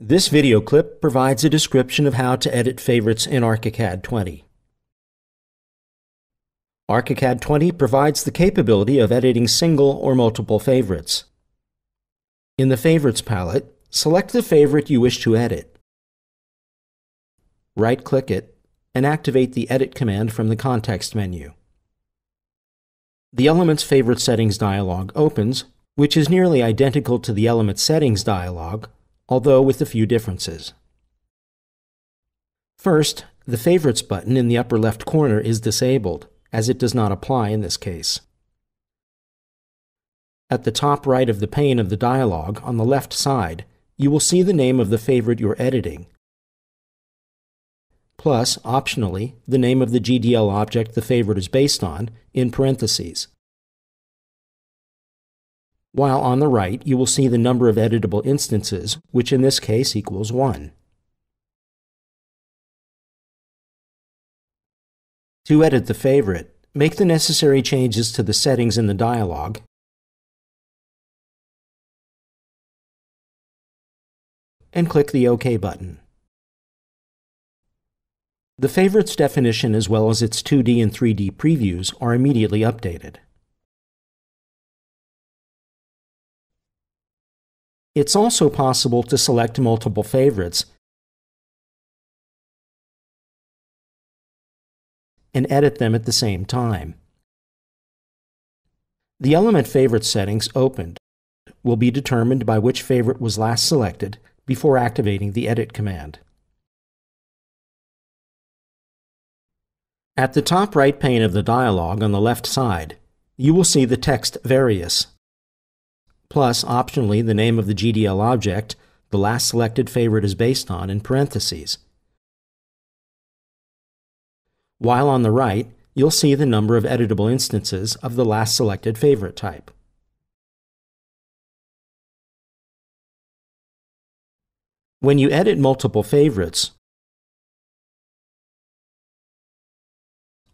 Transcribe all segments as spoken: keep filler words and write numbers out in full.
This video clip provides a description of how to edit favorites in ARCHICAD twenty. ARCHICAD twenty provides the capability of editing single or multiple favorites. In the Favorites palette, select the favorite you wish to edit. Right-click it and activate the Edit command from the context menu. The Elements Favorite Settings dialog opens, which is nearly identical to the Elements Settings dialog, although with a few differences. First, the Favorites button in the upper left corner is disabled, as it does not apply in this case. At the top right of the pane of the dialog, on the left side, you will see the name of the favorite you're editing, plus, optionally, the name of the G D L object the favorite is based on, in parentheses. While on the right, you will see the number of editable instances, which in this case equals one. To edit the favorite, make the necessary changes to the settings in the dialog and click the OK button. The favorite's definition as well as its two D and three D previews are immediately updated. It's also possible to select multiple favorites and edit them at the same time. The Element Favorite settings opened will be determined by which favorite was last selected before activating the Edit command. At the top right pane of the dialog on the left side, you will see the text Various, plus, optionally, the name of the G D L object the last selected favorite is based on in parentheses. While on the right, you'll see the number of editable instances of the last selected favorite type. When you edit multiple favorites,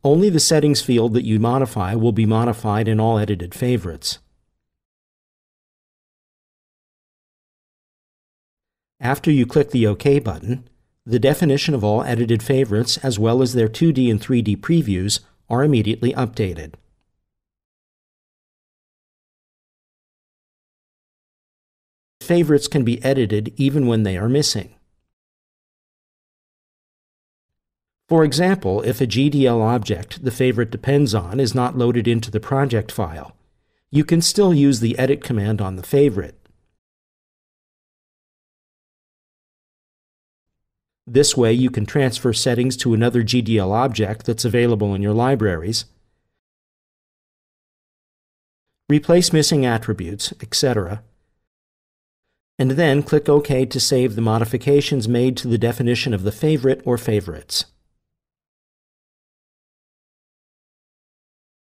only the settings field that you modify will be modified in all edited favorites. After you click the OK button, the definition of all edited favorites as well as their two D and three D previews are immediately updated. Favorites can be edited even when they are missing. For example, if a G D L object the favorite depends on is not loaded into the project file, you can still use the Edit command on the favorite. This way, you can transfer settings to another G D L object that's available in your libraries, replace missing attributes, et cetera, and then click OK to save the modifications made to the definition of the favorite or favorites.